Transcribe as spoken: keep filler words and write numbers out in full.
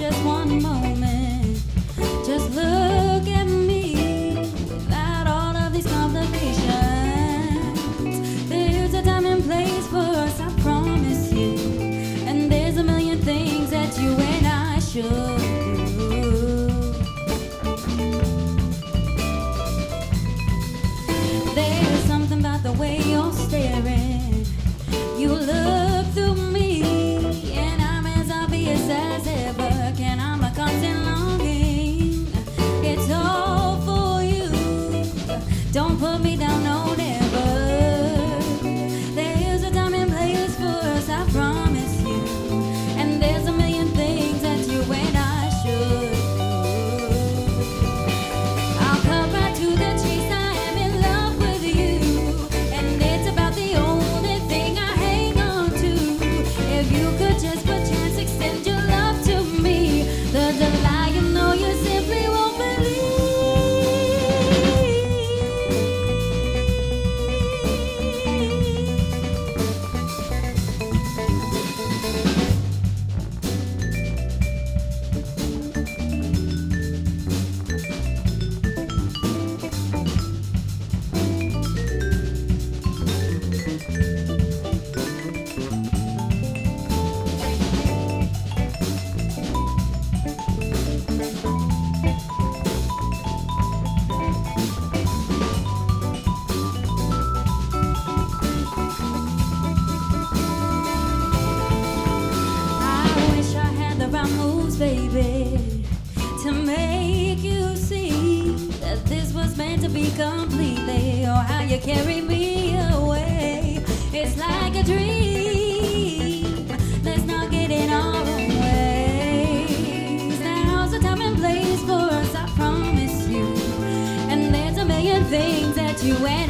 just one moment. Just look at me without all of these complications. There's a time and place for us, I promise you. And there's a million things that you and I should. Baby, to make you see that this was meant to be completely, or how you carry me away. It's like a dream that's not getting all away. Now's the time and place for us, I promise you. And there's a million things that you and